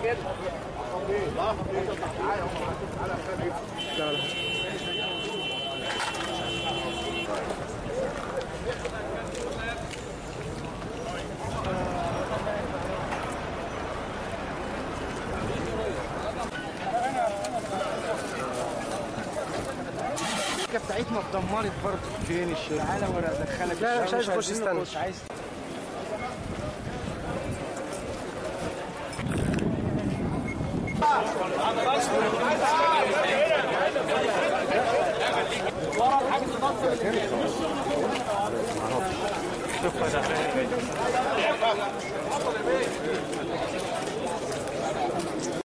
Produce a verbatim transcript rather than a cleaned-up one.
الشركه بتاعتنا اتدمرت برضه. فين الشركه؟ تعالى وانا ادخلك. لا مش عايز اخش، استنى مش عايز.